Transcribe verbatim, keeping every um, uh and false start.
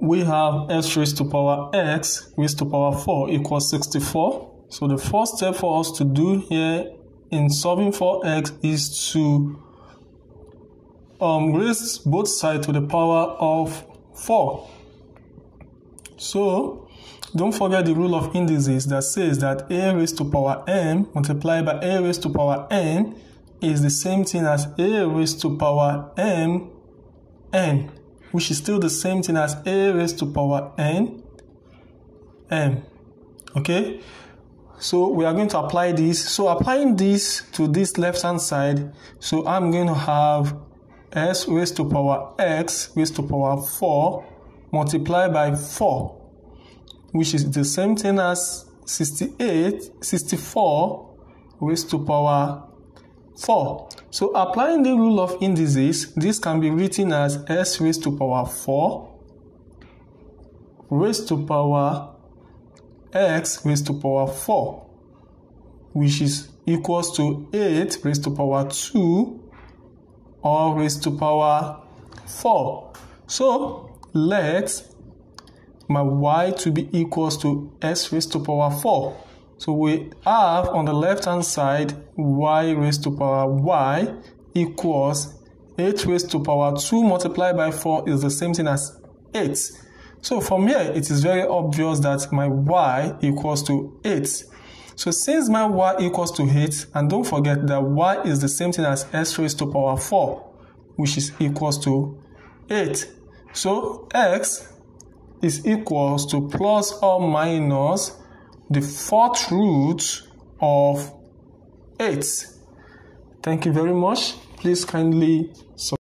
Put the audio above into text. we have x raised to power x raised to power four equals sixty-four. So the first step for us to do here in solving for x is to um, raise both sides to the power of four. So don't forget the rule of indices that says that a raised to power m multiplied by a raised to power n is the same thing as a raised to power m n, which is still the same thing as a raised to power n m. Okay, so we are going to apply this. So applying this to this left hand side, so I'm going to have s raised to power x raised to power four multiplied by four, which is the same thing as sixty-eight, sixty-four raised to power four. So applying the rule of indices, this can be written as s raised to power four raised to power x raised to power four, which is equals to eight raised to power two or raised to power four. So let's my y to be equals to s raised to power four. So we have on the left hand side y raised to power y equals eight raised to power two multiplied by four is the same thing as eight. So from here it is very obvious that my y equals to eight. So since my y equals to eight, and don't forget that y is the same thing as s raised to power four, which is equals to eight. So x is equals to plus or minus the fourth root of eight. Thank you very much. Please kindly subscribe.